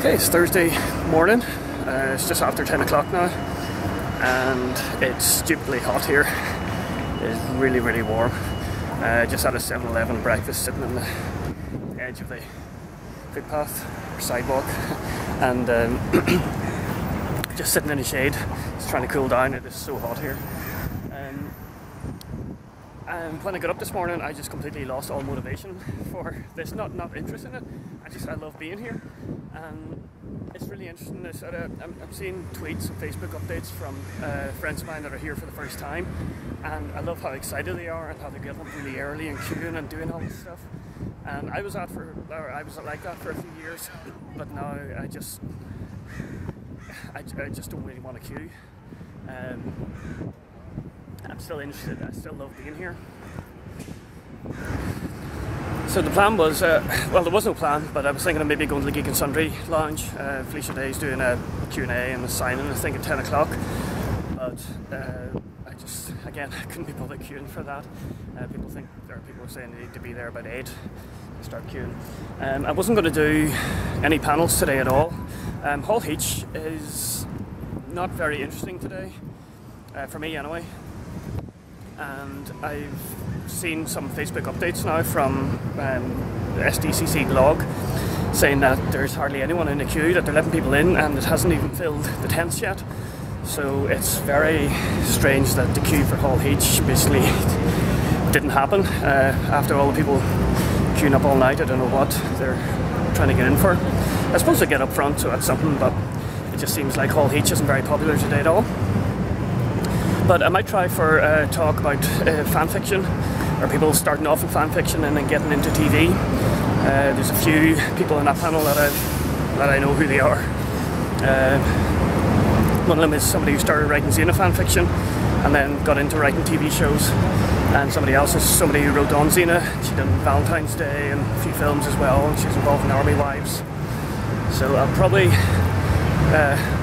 Okay, it's Thursday morning, it's just after 10 o'clock now, and it's stupidly hot here. It's really, really warm. I just had a 7-Eleven breakfast sitting on the edge of the footpath, or sidewalk, and just sitting in the shade, just trying to cool down. It is so hot here. And when I got up this morning, I just completely lost all motivation for this, not interest in it. I love being here, and it's really interesting. I'm seeing tweets and Facebook updates from friends of mine that are here for the first time, and I love how excited they are and how they get up really early and queuing and doing all this stuff. And I was like that for a few years, but now I just don't really want to queue. I'm still interested, I still love being here. So the plan was, well, there was no plan, but I was thinking of maybe going to the Geek and Sundry Lounge. Felicia Day's doing a Q&A and a signing, I think, at 10 o'clock. But I just, again, I couldn't be bothered queuing for that. People are saying they need to be there about 8 to start queuing. I wasn't going to do any panels today at all. Hall H is not very interesting today, for me anyway. And I've seen some Facebook updates now from the SDCC blog saying that there's hardly anyone in the queue, that they're letting people in, and it hasn't even filled the tents yet. So it's very strange that the queue for Hall H basically didn't happen. After all the people queuing up all night, I don't know what they're trying to get in for. I suppose they get up front, so that's something, but it just seems like Hall H isn't very popular today at all. But I might try for a talk about fanfiction, or people starting off in fanfiction and then getting into TV. There's a few people in that panel that I know who they are. One of them is somebody who started writing Xena fanfiction and then got into writing TV shows. And somebody else is somebody who wrote on Xena. She's done Valentine's Day and a few films as well, and she's involved in Army Wives. So I'll probably...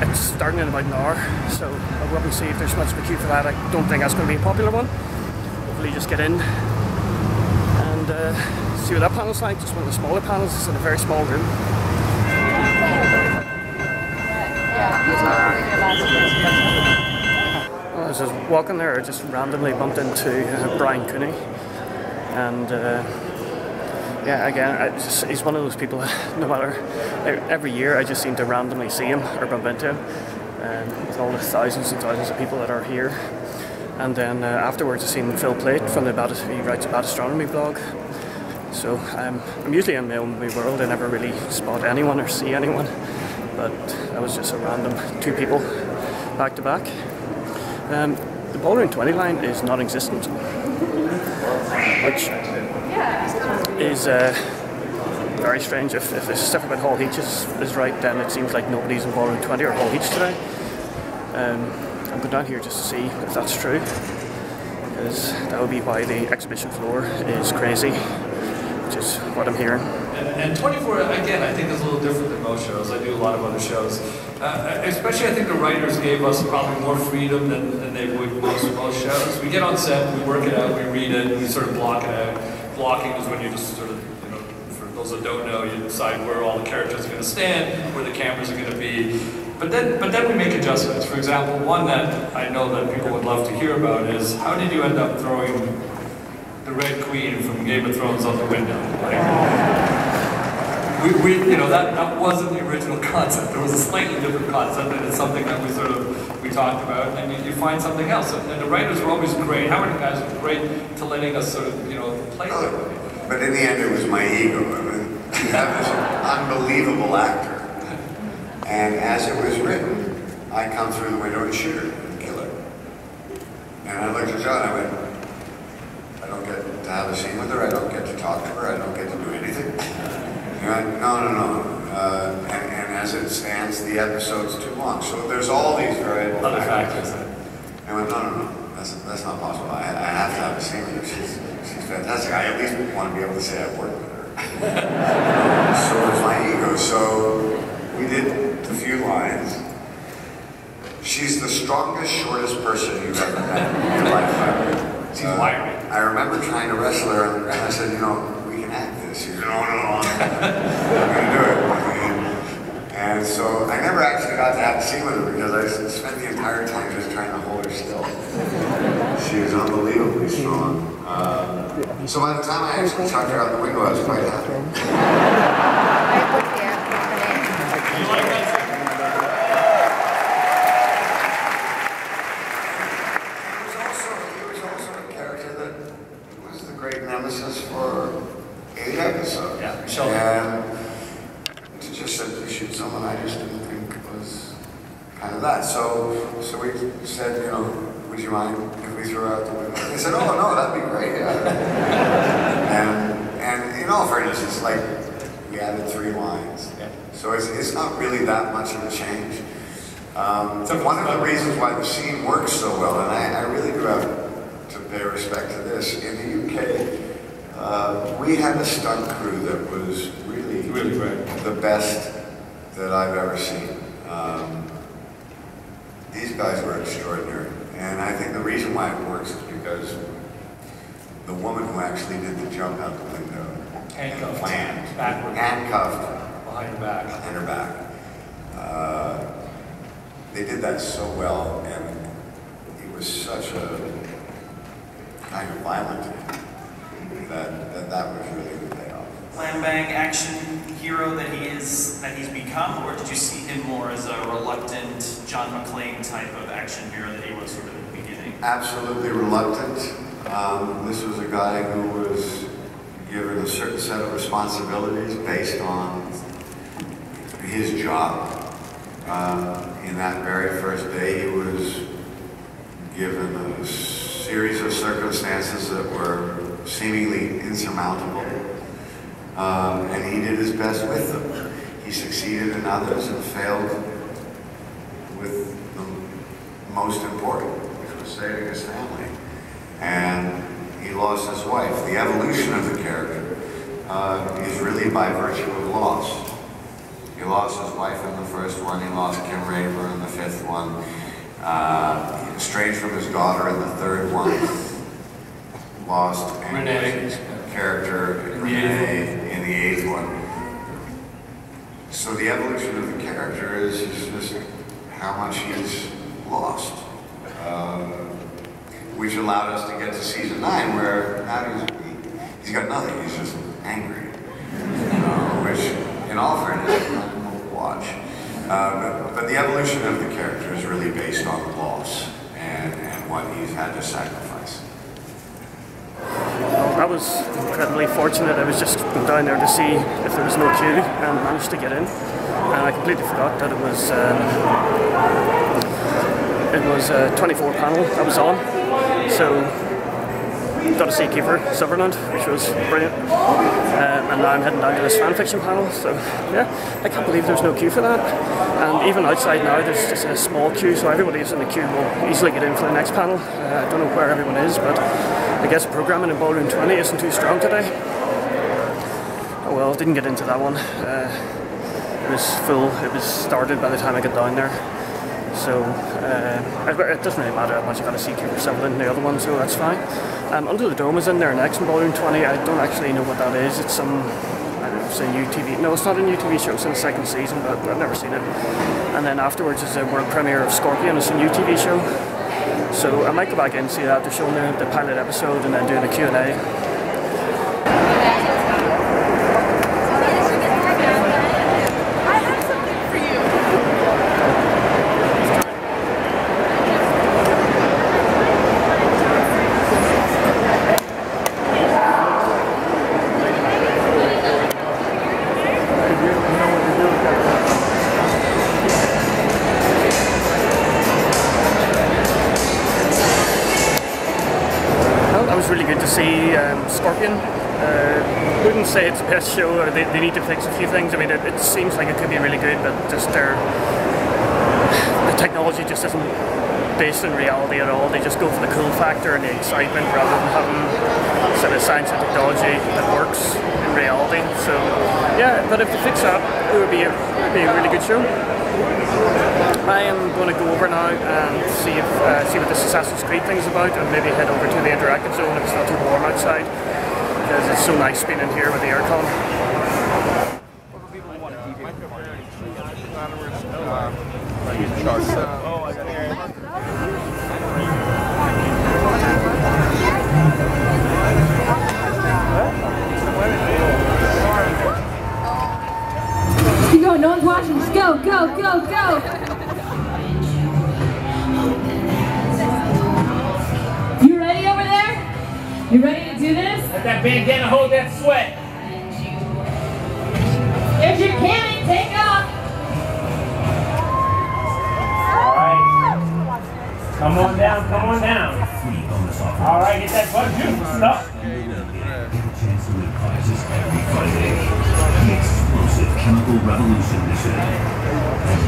it's starting in about an hour, so I'll probably see if there's much of a queue for that. I don't think that's going to be a popular one. Hopefully just get in and see what that panel's like. Just one of the smaller panels. It's in a very small room. Well, as I was walking there, I just randomly bumped into Brian Cooney, and yeah, again, he's one of those people, no matter, every year I just seem to randomly see him or bump into him, with all the thousands and thousands of people that are here. And then afterwards I seen Phil Plait from the he writes about astronomy blog. So I'm usually in my own world, I never really spot anyone or see anyone, but that was just a random two people back to back. The Ballroom 20 line is non-existent, which is very strange. If this stuff about Hall H is right, then it seems like nobody's in Ballroom 20 or Hall H today. I'm going down here just to see if that's true, because that would be why the exhibition floor is crazy, which is what I'm hearing. And 24, again, I think is a little different than most shows. I do a lot of other shows. Especially, I think the writers gave us probably more freedom than they would most shows. We get on set, we work it out, we read it, we sort of block it out. Blocking is when you just sort of, you know, for those that don't know, you decide where all the characters are going to stand, where the cameras are going to be. But then we make adjustments. For example, one that I know that people would love to hear about is, how did you end up throwing the Red Queen from Game of Thrones out the window? Like, we you know, that wasn't the original concept. There was a slightly different concept, and it's something that we sort of talked about, and you find something else. And the writers were always great. Howard and guys were great to letting us sort of, you know, play. Oh, but in the end, it was my ego. I mean, you have this unbelievable actor, and as it was written, I come through the window and shoot her and kill her. And I looked at John. I went, I don't get to have a scene with her. I don't get to talk to her. I don't get to do anything. And I went, no. And as it stands, the episode's too long. So there's all these variables. Other factors. I went, no, that's not possible. I have to have a scene with her. She's fantastic. I at least want to be able to say I've worked with her. So was my ego. So we did a few lines. She's the strongest, shortest person you've ever met in your life. She's wiry. I remember trying to wrestle her, and I said, you know, we can act this. She said, no, I'm going to do it. got to have a scene with her because I spent the entire time just trying to hold her still. She was unbelievably strong. So by the time I actually chucked her out the window, I was quite happy. He was also a character that was the great nemesis for 8 episodes. Yeah, sure. And to just simply shoot someone I just didn't think was kind of that. So we said, you know, would you mind if we threw out the window? They said, oh no, that'd be great. Yeah. and in all fairness, it's like we added 3 lines. Yeah. So it's not really that much of a change. One of the reasons why the scene works so well, and I really do have to pay respect to this, in the UK, we had a stunt crew that was really the best that I've ever seen. These guys were extraordinary. And I think the reason why it works is because the woman who actually did the jump out the window handcuffed, and backward, handcuffed behind her back, they did that so well, and it was such a kind of violent that was really the payoff. Lambang action hero that he is, that he's become, or did you see him more as a reluctant John McClane type of action hero that he was sort of at the beginning? Absolutely reluctant. This was a guy who was given a certain set of responsibilities based on his job. In that very first day, he was given a series of circumstances that were seemingly insurmountable. And he did his best with them. He succeeded in others and failed with the most important, which was saving his family. And he lost his wife. The evolution of the character is really by virtue of loss. He lost his wife in the first one. He lost Kim Raver in the 5th one. He estranged from his daughter in the 3rd one. Lost Angela's character in the 8th one. So the evolution of the character is just how much he's lost, which allowed us to get to season 9, where now he's got nothing. He's just angry, which, in all fairness, is not cool to watch. But the evolution of the character is really based on loss and what he's had to sacrifice. I was incredibly fortunate. I was just down there to see if there was no queue and managed to get in. And I completely forgot that it was a 24 panel that was on. So got to see Kiefer Sutherland, which was brilliant. And now I'm heading down to this fanfiction panel. So yeah, I can't believe there's no queue for that. And even outside now, there's just a small queue, so everybody who's in the queue will easily get in for the next panel. I don't know where everyone is, but I guess programming in Ballroom 20 isn't too strong today. Oh well, didn't get into that one. It was full, it was started by the time I got down there. So, it doesn't really matter how much I've got to see Kiefer Sutherland in the other one, so that's fine. Under the Dome is in there next in Ballroom 20. I don't actually know what that is. It's some, I don't know, it's a new TV, no, it's not a new TV show, it's in the 2nd season, but I've never seen it. And then afterwards is a world premiere of Scorpion, it's a new TV show. So I might go back in and see that after showing the pilot episode and then doing a Q&A. Best show, or they need to fix a few things. I mean, it seems like it could be really good, but just the technology just isn't based in reality at all. They just go for the cool factor and the excitement rather than having sort of science and technology that works in reality. So yeah, but if they fix that, it would be a really good show. I am going to go over now and see what this Assassin's Creed thing is about, and maybe head over to the Interactive Zone if it's not too warm outside. It's so nice being in here with the aircon. Keep going, no one's watching, just go, go, go, go! You ready over there? You ready to do this? Let that bandana hold that sweat. There's your cannon, take off! Alright. Come on down, come on down. Alright, get that butt juice stuff. Chemical revolution mission. An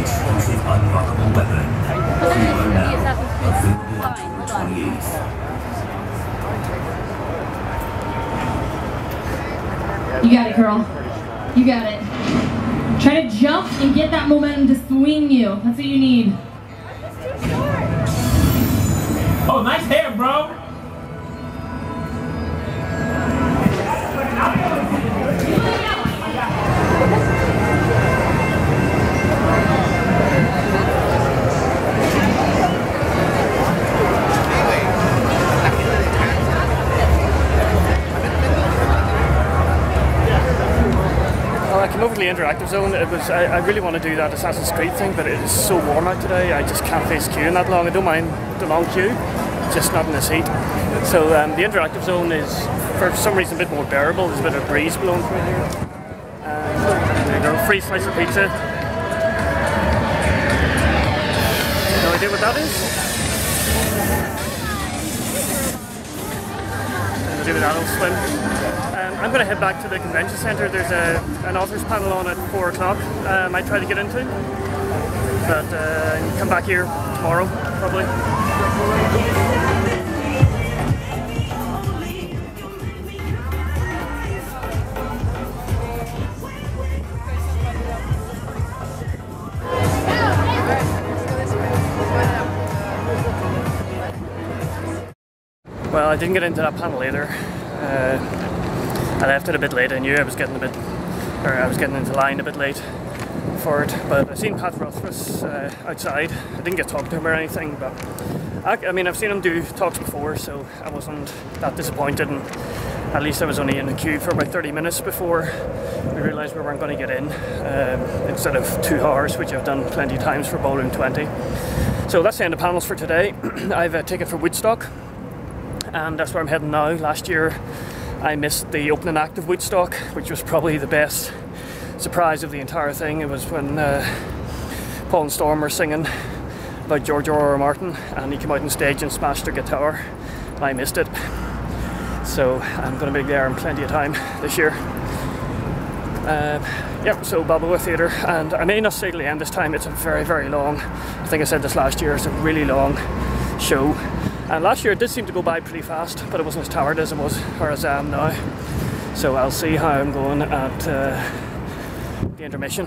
explosive, unlockable weapon. Zero now. Available on June 28th. You got it, girl. You got it. Try to jump and get that momentum to swing you. That's what you need. Oh, nice hair, bro. Interactive Zone. It was. I really want to do that Assassin's Creed thing, but it is so warm out today. I just can't face queuing that long. I don't mind the long queue, just not in this heat. So the Interactive Zone is, for some reason, a bit more bearable. There's a bit of breeze blowing through here. There you go. Free slice of pizza. No idea what that is. No idea what that will swim. I'm going to head back to the convention centre. There's an authors panel on at 4 o'clock I try to get into, but come back here tomorrow probably. Well, I didn't get into that panel either. I left it a bit late. I knew I was getting into line a bit late for it. But I've seen Pat Rothfuss outside. I didn't get to talk to him or anything, but I mean, I've seen him do talks before, so I wasn't that disappointed. And at least I was only in the queue for about 30 minutes before we realised we weren't going to get in, instead of 2 hours, which I've done plenty of times for Ballroom 20. So that's the end of panels for today. I have a ticket for Woodstock, and that's where I'm heading now. Last year I missed the opening act of Woodstock, which was probably the best surprise of the entire thing. It was when Paul and Storm were singing about George R. R. Martin, and he came out on stage and smashed their guitar, and I missed it. So I'm going to be there in plenty of time this year. Yep, so Balboa Theatre, and I may not say till the end this time. It's a very, very long, I think I said this last year, it's a really long show. And last year it did seem to go by pretty fast, but I wasn't as tired as I was, or as I am now. So I'll see how I'm going at the intermission.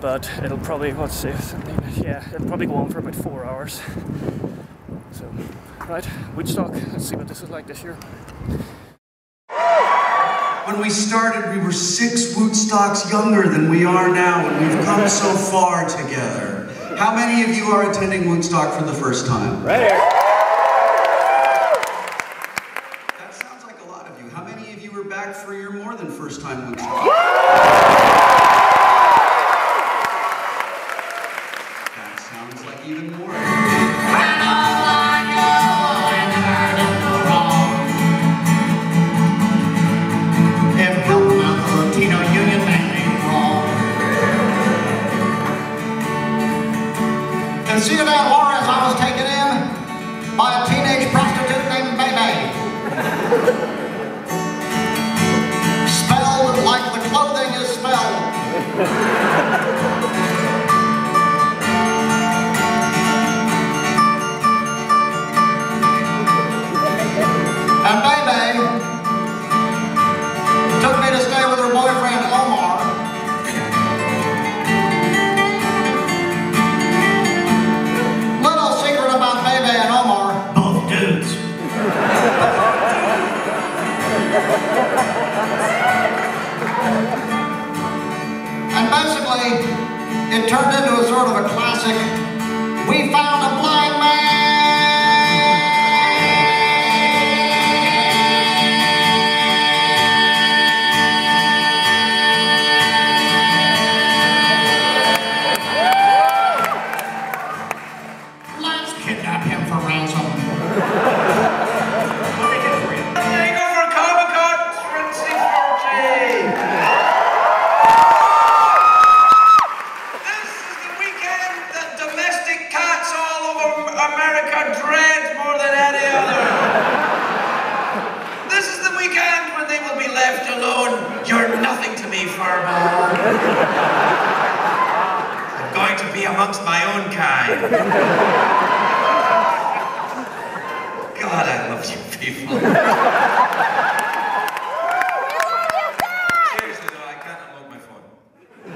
But it'll probably, let's see, yeah, it'll probably go on for about 4 hours. So, right, Woodstock, let's see what this is like this year. When we started, we were 6 Woodstocks younger than we are now, and we've come so far together. How many of you are attending Woodstock for the first time? Right here. First time Woodstock. That sounds like even more. And see about Lawrence, I was taken in by a teenage prostitute named Baby. Like the clothing is smelled. And Baby took me to stay with her boyfriend Omar. Little secret it turned into a sort of a classic. We found a blind man. Let's kidnap him for ransom. What do I get for you? Thank you for Comic-Con 360. I'm going to be amongst my own kind. God, I love you people. We love you, Dad! Seriously though, I can't unlock my phone.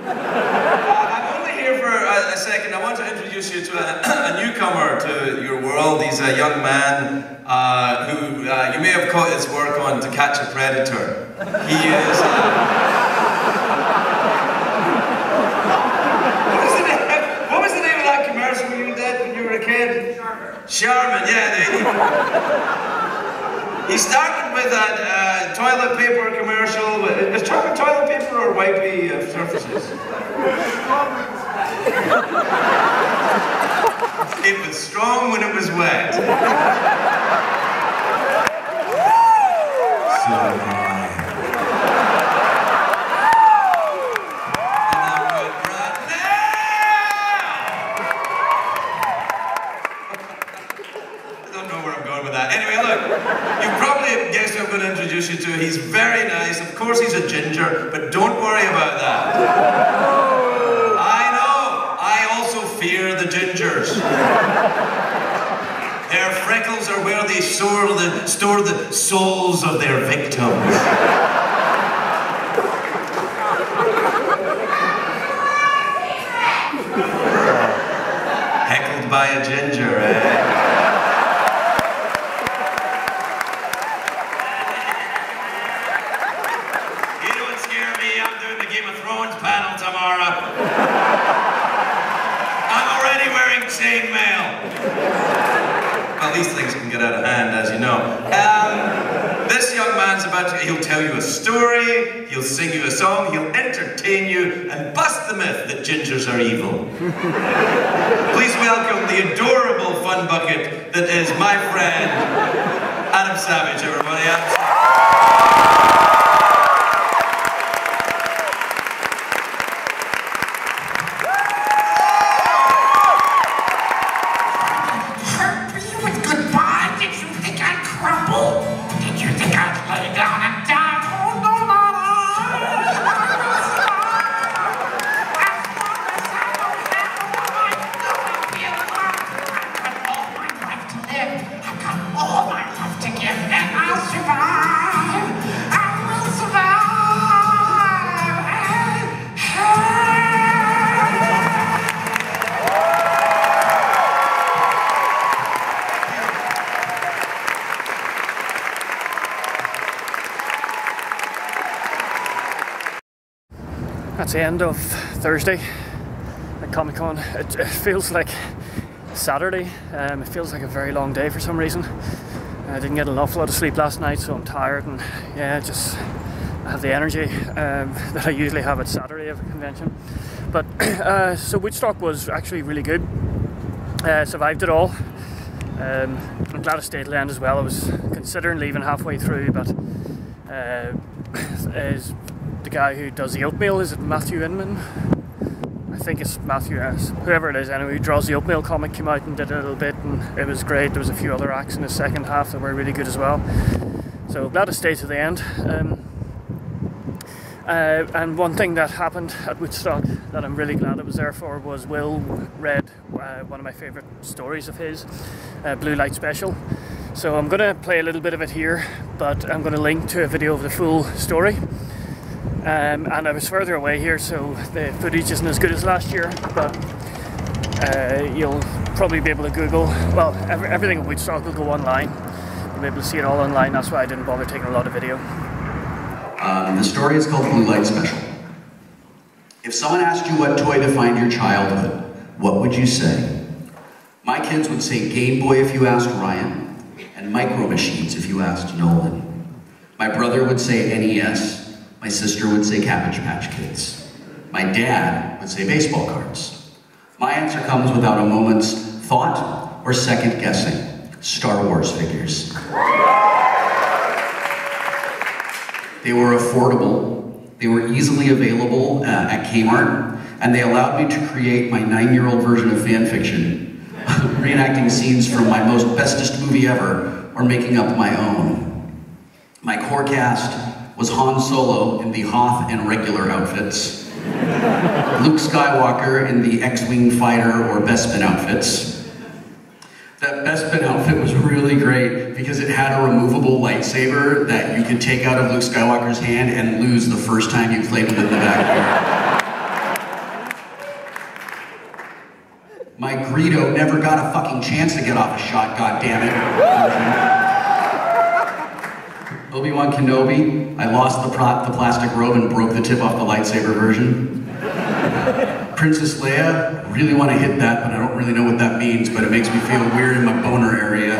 I'm only here for a second. I want to introduce you to a newcomer to your world. He's a young man who you may have caught his work on To Catch a Predator. He is... Charmin, yeah. He started with a toilet paper commercial. Is Charmin toilet paper or wipey surfaces? It was strong when it was wet. So you to. He's very nice. Of course he's a ginger, but don't worry about that. I know. I also fear the gingers. Their freckles are where they store the souls of their victims. Heckled by a ginger, eh? These things can get out of hand, as you know. This young man's he'll tell you a story, he'll sing you a song, he'll entertain you, and bust the myth that gingers are evil. Please welcome the adorable fun bucket that is my friend, Adam Savage, everybody. Adam Savage. That's the end of Thursday at Comic-Con. It feels like Saturday. It feels like a very long day for some reason. I didn't get an awful lot of sleep last night, so I'm tired, and yeah, I have the energy that I usually have at Saturday of a convention. But so Woodstock was actually really good. Survived it all. I'm glad I stayed till the end as well. I was considering leaving halfway through, but the guy who does the oatmeal, is it Matthew Inman? I think it's Matthew, whoever it is anyway, who draws the oatmeal comic, came out and did a little bit, and it was great. There was a few other acts in the second half that were really good as well, so glad to stay to the end. And one thing that happened at Woodstock that I'm really glad I was there for was Will Read, one of my favourite stories of his, Blue Light Special. So I'm going to play a little bit of it here, but I'm going to link to a video of the full story. And I was further away here, so the footage isn't as good as last year, but you'll probably be able to Google, well, everything at Woodstock will go online. You'll be able to see it all online. That's why I didn't bother taking a lot of video. The story is called Blue Light Special. If someone asked you what toy defined your childhood, what would you say? My kids would say Game Boy if you asked Ryan, and Micro Machines if you asked Nolan. My brother would say NES. My sister would say Cabbage Patch Kids. My dad would say baseball cards. My answer comes without a moment's thought or second guessing. Star Wars figures. They were affordable. They were easily available at Kmart, and they allowed me to create my 9-year-old version of fan fiction, reenacting scenes from my bestest movie ever, or making up my own. My core cast was Han Solo in the Hoth and regular outfits, Luke Skywalker in the X-Wing fighter or Bespin outfits. That Bespin outfit was really great because it had a removable lightsaber that you could take out of Luke Skywalker's hand and lose the first time you played him in the backyard. My Greedo never got a fucking chance to get off a shot, goddammit. Obi-Wan Kenobi, I lost the plastic robe and broke the tip off the lightsaber version. Princess Leia, really want to hit that, but I don't really know what that means, but it makes me feel weird in my boner area.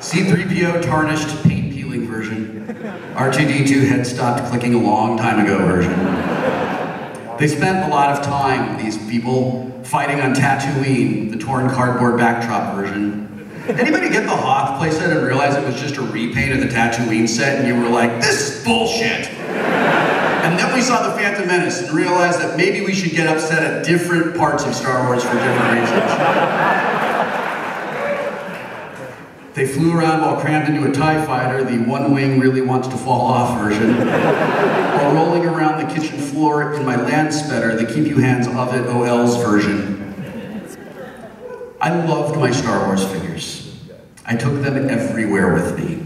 C-3PO tarnished paint peeling version. R2-D2 had stopped clicking a long time ago version. They spent a lot of time, these people, fighting on Tatooine, the torn cardboard backdrop version. Anybody get the Hoth playset and realize it was just a repaint of the Tatooine set and you were like, this is bullshit? And then we saw The Phantom Menace and realized that maybe we should get upset at different parts of Star Wars for different reasons. They flew around while crammed into a TIE fighter, the one wing really wants to fall off version, while rolling around the kitchen floor in my land spreader, the keep you hands off it OL's version. I loved my Star Wars figures. I took them everywhere with me.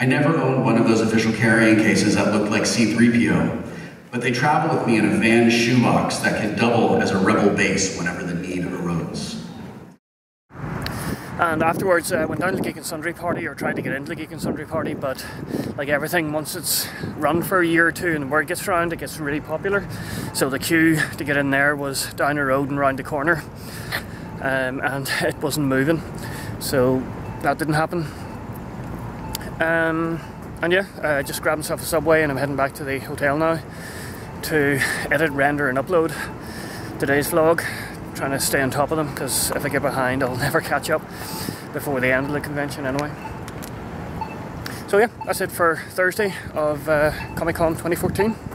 I never owned one of those official carrying cases that looked like C-3PO, but they traveled with me in a van shoebox that could double as a rebel base whenever the need arose. And afterwards, I went down to the Geek and Sundry Party, or tried to get into the Geek and Sundry Party, but like everything, once it's run for a year or two and the word gets around, it gets really popular. So the queue to get in there was down the road and round the corner. And it wasn't moving, so that didn't happen. And yeah, I just grabbed myself a Subway and I'm heading back to the hotel now to edit, render and upload today's vlog, trying to stay on top of them, because if I get behind I'll never catch up before the end of the convention anyway. So yeah, that's it for Thursday of Comic Con 2014.